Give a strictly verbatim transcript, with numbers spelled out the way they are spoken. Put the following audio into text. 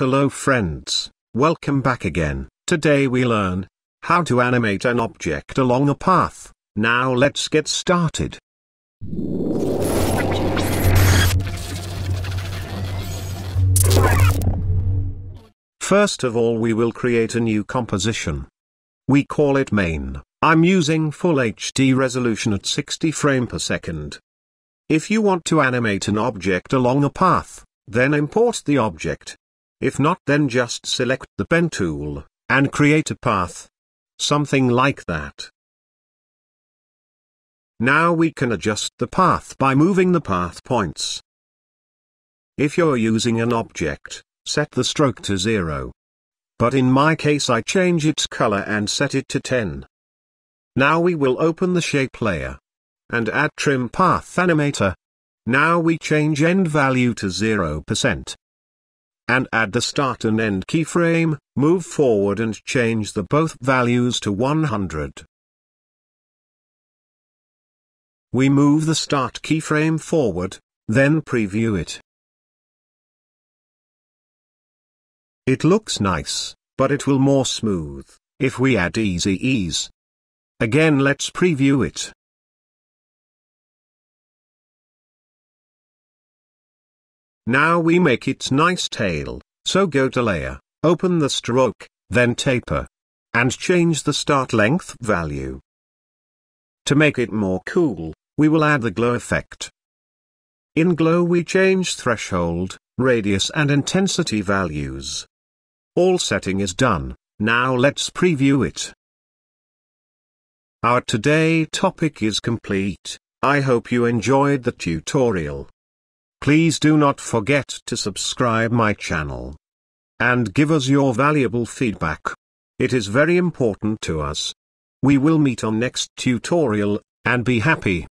Hello friends, welcome back again. Today we learn how to animate an object along a path. Now let's get started. First of all, we will create a new composition. We call it main. I'm using full H D resolution at sixty frames per second. If you want to animate an object along a path, then import the object. If not, then just select the pen tool, and create a path. Something like that. Now we can adjust the path by moving the path points. If you're using an object, set the stroke to zero. But in my case I change its color and set it to ten. Now we will open the shape layer. And add trim path animator. Now we change end value to zero percent. And add the start and end keyframe, move forward and change the both values to one hundred. We move the start keyframe forward, then preview it. It looks nice, but it will more smooth if we add easy ease. Again, let's preview it. Now we make its nice tail, so go to layer, open the stroke, then taper. And change the start length value. To make it more cool, we will add the glow effect. In glow we change threshold, radius and intensity values. All setting is done, now let's preview it. Our today topic is complete. I hope you enjoyed the tutorial. Please do not forget to subscribe my channel. And give us your valuable feedback. It is very important to us. We will meet on next tutorial, and be happy.